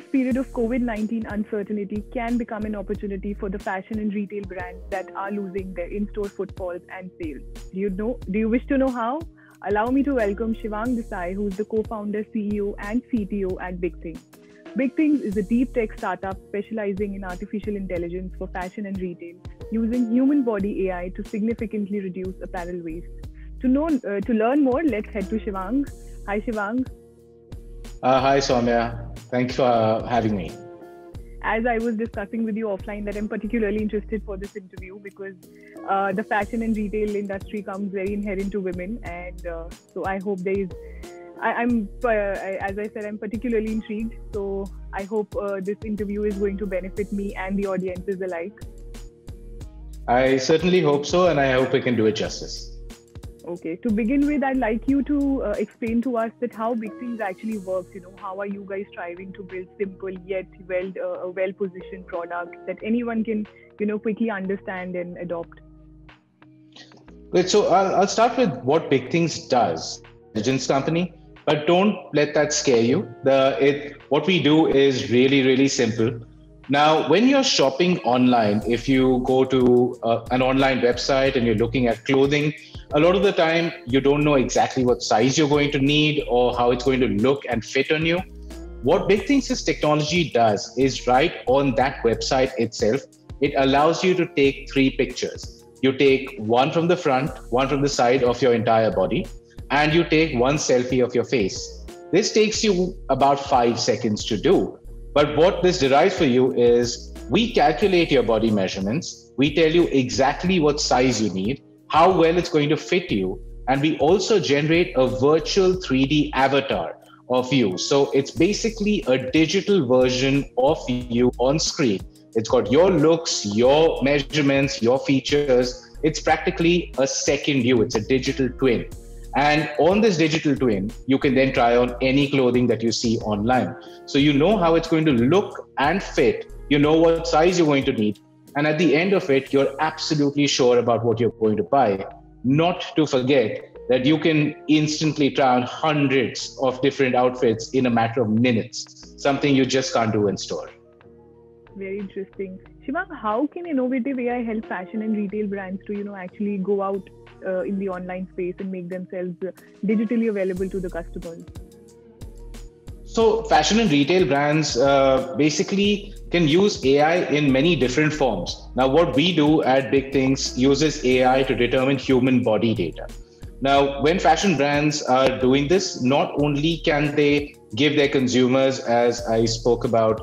this period of COVID-19 uncertainty can become an opportunity for the fashion and retail brands that are losing their in-store footfalls and sales. Do you wish to know how? Allow me to welcome Shivang Desai, who is the co-founder, CEO and CTO at Bigthinx. Bigthinx is a deep tech startup specializing in artificial intelligence for fashion and retail, using human body AI to significantly reduce apparel waste. To learn more, let's head to Shivang. Hi, Shivang. Hi, Soumya. Thanks for having me. As I was discussing with you offline, that I'm particularly interested for this interview because the fashion and retail industry comes very inherent to women, and so I hope there is. I'm particularly intrigued. So I hope this interview is going to benefit me and the audiences alike. I certainly hope so, and I hope we can do it justice. Okay. To begin with, I'd like you to explain to us that how Bigthinx actually works. How are you guys striving to build simple yet well-positioned products that anyone can, quickly understand and adopt? Great. So I'll start with what Bigthinx does, intelligence company. But don't let that scare you. What we do is really, really simple. Now, when you're shopping online, if you go to an online website and you're looking at clothing, a lot of the time you don't know exactly what size you're going to need or how it's going to look and fit on you. What Bigthinx's technology does is right on that website itself, it allows you to take three pictures. You take one from the front, one from the side of your entire body, and you take one selfie of your face. This takes you about 5 seconds to do. But what this derives for you is we calculate your body measurements. We tell you exactly what size you need, how well it's going to fit you. And we also generate a virtual 3D avatar of you. So it's basically a digital version of you on screen. It's got your looks, your measurements, your features. It's practically a second you. It's a digital twin. And on this digital twin, you can then try on any clothing that you see online. So you know how it's going to look and fit. You know what size you're going to need. And at the end of it, you're absolutely sure about what you're going to buy. Not to forget that you can instantly try on hundreds of different outfits in a matter of minutes, something you just can't do in store. Very interesting. Shivang, how can innovative AI help fashion and retail brands to, actually go out in the online space and make themselves digitally available to the customers? So fashion and retail brands basically can use AI in many different forms. Now, what we do at Bigthinx uses AI to determine human body data. Now, when fashion brands are doing this, not only can they give their consumers, as I spoke about,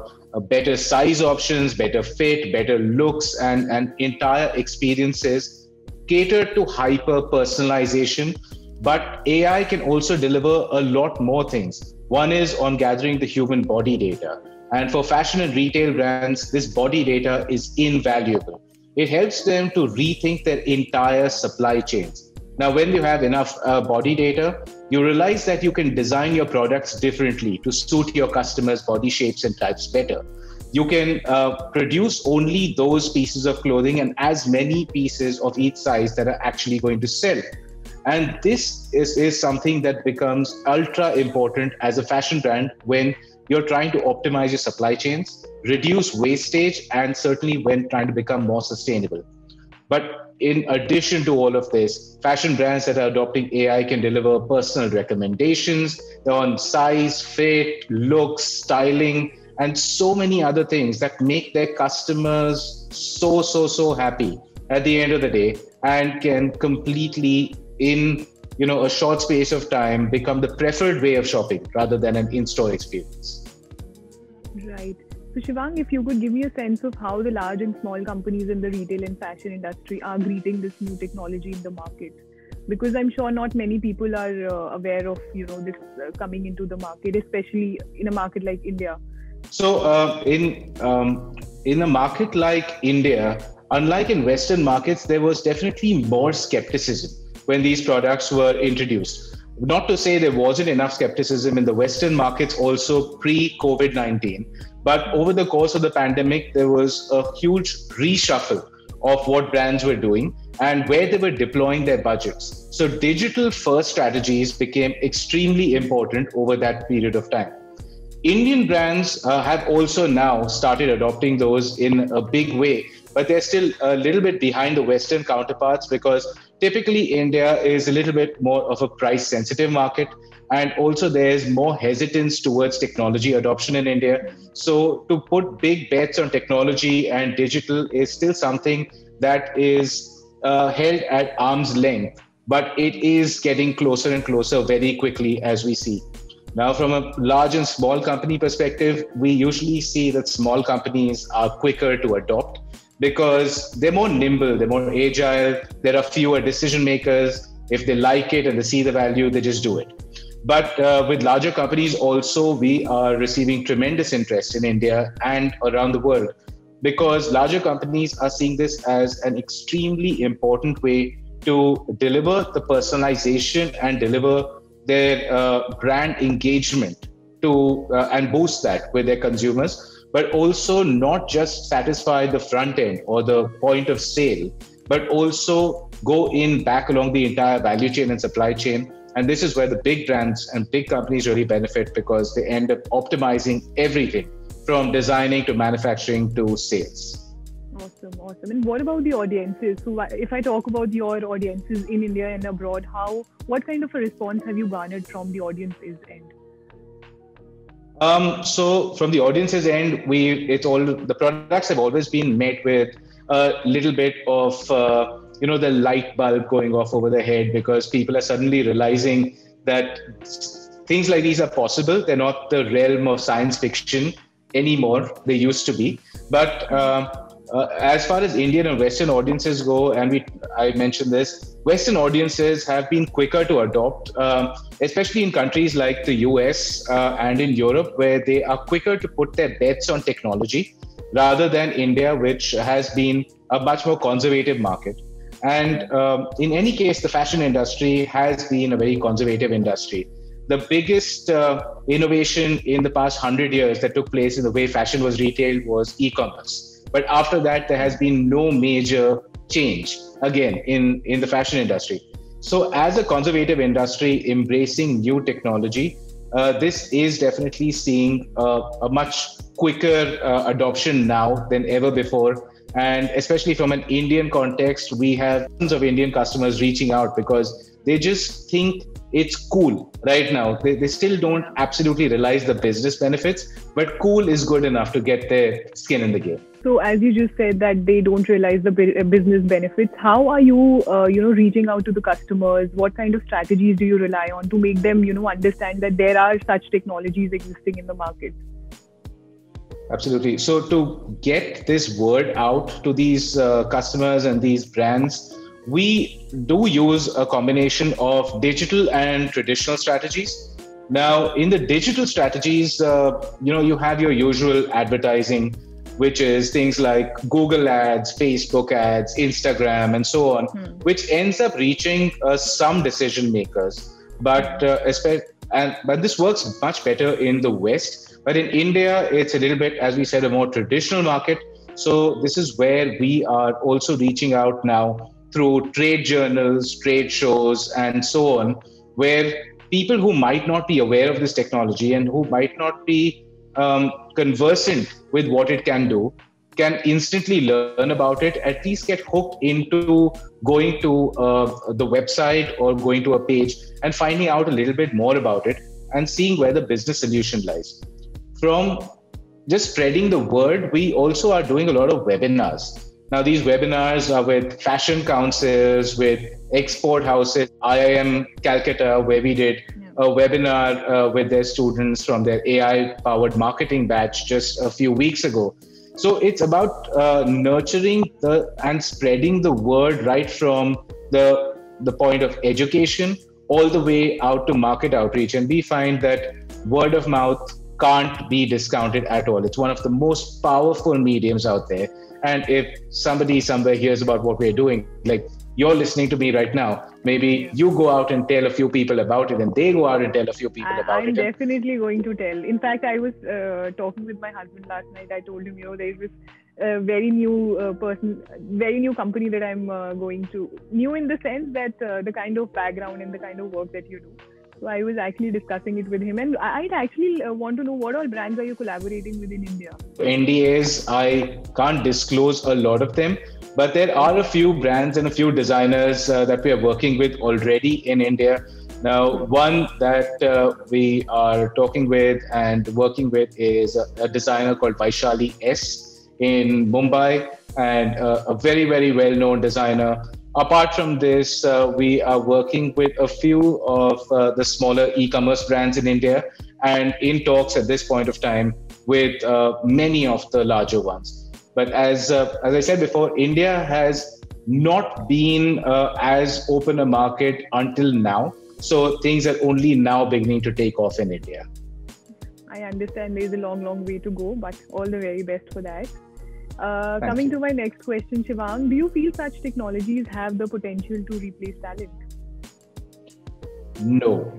better size options, better fit, better looks, and entire experiences catered to hyper personalization, but AI can also deliver a lot more things. One is on gathering the human body data. And for fashion and retail brands, this body data is invaluable. It helps them to rethink their entire supply chains. Now, when you have enough body data, you realize that you can design your products differently to suit your customers' body shapes and types better. You can produce only those pieces of clothing and as many pieces of each size that are actually going to sell. And this is something that becomes ultra important as a fashion brand when you're trying to optimize your supply chains, reduce wastage, and certainly when trying to become more sustainable. But in addition to all of this, fashion brands that are adopting AI can deliver personal recommendations on size, fit, looks, styling, and so many other things that make their customers so, so, so happy at the end of the day and can completely, in a short space of time, become the preferred way of shopping rather than an in-store experience. Right. So Shivang, if you could give me a sense of how the large and small companies in the retail and fashion industry are greeting this new technology in the market. Because I'm sure not many people are aware of this coming into the market, especially in a market like India. So in a market like India, unlike in Western markets, there was definitely more skepticism when these products were introduced. Not to say there wasn't enough skepticism in the Western markets also pre-COVID-19, but over the course of the pandemic, there was a huge reshuffle of what brands were doing and where they were deploying their budgets. So digital first strategies became extremely important over that period of time. Indian brands have also now started adopting those in a big way, but they're still a little bit behind the Western counterparts because typically India is a little bit more of a price-sensitive market, and also there's more hesitance towards technology adoption in India. So to put big bets on technology and digital is still something that is held at arm's length, but it is getting closer and closer very quickly as we see. Now, from a large and small company perspective, we usually see that small companies are quicker to adopt because they're more nimble, they're more agile, there are fewer decision makers. If they like it and they see the value, they just do it. But with larger companies also, we are receiving tremendous interest in India and around the world because larger companies are seeing this as an extremely important way to deliver the personalization and deliver their brand engagement to and boost that with their consumers, but also not just satisfy the front end or the point of sale, but also go in back along the entire value chain and supply chain. And this is where the big brands and big companies really benefit because they end up optimizing everything from designing to manufacturing to sales. Awesome, awesome. And what about the audiences? So if I talk about your audiences in India and abroad, what kind of a response have you garnered from the audiences end? So from the audiences end, the products have always been met with a little bit of, the light bulb going off over the head because people are suddenly realizing that things like these are possible. They're not the realm of science fiction anymore. They used to be, but, as far as Indian and Western audiences go, and I mentioned this, Western audiences have been quicker to adopt, especially in countries like the US and in Europe, where they are quicker to put their bets on technology rather than India, which has been a much more conservative market. And in any case, the fashion industry has been a very conservative industry. The biggest innovation in the past 100 years that took place in the way fashion was retailed was e-commerce. But after that, there has been no major change, again, in the fashion industry. So as a conservative industry embracing new technology, this is definitely seeing a much quicker adoption now than ever before. And especially from an Indian context, we have tons of Indian customers reaching out because they just think it's cool right now. They still don't absolutely realize the business benefits, but cool is good enough to get their skin in the game. So as you just said that they don't realize the business benefits, how are you, reaching out to the customers? What kind of strategies do you rely on to make them, understand that there are such technologies existing in the market? Absolutely. So to get this word out to these customers and these brands, we do use a combination of digital and traditional strategies. Now, in the digital strategies, you have your usual advertising, which is things like Google ads, Facebook ads, Instagram, and so on, which ends up reaching some decision makers. But this works much better in the West. But in India, it's a little bit, as we said, a more traditional market. So this is where we are also reaching out now through trade journals, trade shows, and so on, where people who might not be aware of this technology and who might not be conversant with what it can do, can instantly learn about it, at least get hooked into going to the website or going to a page and finding out a little bit more about it and seeing where the business solution lies. From just spreading the word, we also are doing a lot of webinars. Now, these webinars are with fashion councils, with export houses, IIM Calcutta, where we did a webinar with their students from their AI-powered marketing batch just a few weeks ago. So it's about nurturing and spreading the word right from the point of education all the way out to market outreach. And we find that word of mouth can't be discounted at all. It's one of the most powerful mediums out there. And if somebody somewhere hears about what we're doing, like you're listening to me right now, maybe you go out and tell a few people about it and they go out and tell a few people about it. I'm definitely going to tell. In fact, I was talking with my husband last night. I told him, there is a very new very new company that I'm going to. New in the sense that the kind of background and the kind of work that you do. So I was actually discussing it with him, and I'd actually want to know what all brands are you collaborating with in India? NDAs, I can't disclose a lot of them, but there are a few brands and a few designers that we are working with already in India. Now, one that we are talking with and working with is a designer called Vaishali S in Mumbai, and a very, very well-known designer. Apart from this, we are working with a few of the smaller e-commerce brands in India, and in talks at this point of time with many of the larger ones. But as I said before, India has not been as open a market until now. So things are only now beginning to take off in India. I understand there's a long, long way to go, but all the very best for that. Coming to my next question, Shivang, do you feel such technologies have the potential to replace talent? No.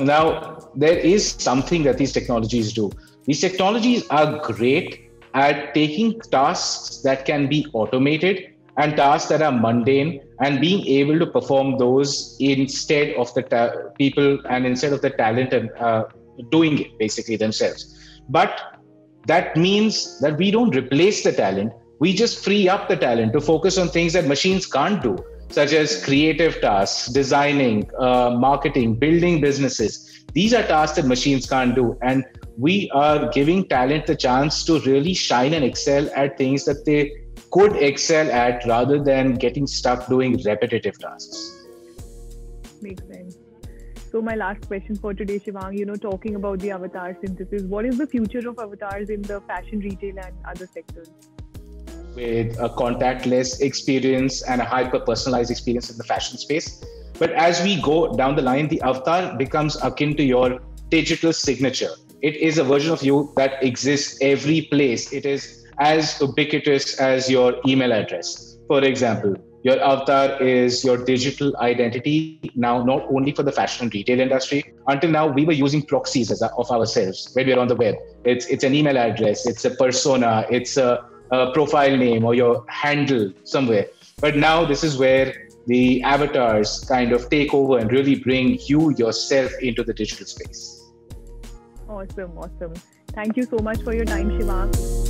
Now, there is something that these technologies do. These technologies are great at taking tasks that can be automated and tasks that are mundane, and being able to perform those instead of the people and instead of the talent and doing it basically themselves. But that means that we don't replace the talent. We just free up the talent to focus on things that machines can't do, such as creative tasks, designing, marketing, building businesses. These are tasks that machines can't do. And we are giving talent the chance to really shine and excel at things that they could excel at, rather than getting stuck doing repetitive tasks. Makes sense. So my last question for today, Shivang, you know, talking about the avatar synthesis, what is the future of avatars in the fashion, retail and other sectors? With a contactless experience and a hyper-personalized experience in the fashion space. But as we go down the line, the avatar becomes akin to your digital signature. It is a version of you that exists every place. It is as ubiquitous as your email address, for example. Your avatar is your digital identity now, not only for the fashion and retail industry. Until now, we were using proxies of ourselves when we were on the web. It's an email address, it's a persona, it's a profile name or your handle somewhere. But now this is where the avatars kind of take over and really bring you yourself into the digital space. Awesome, awesome. Thank you so much for your time, Shivang.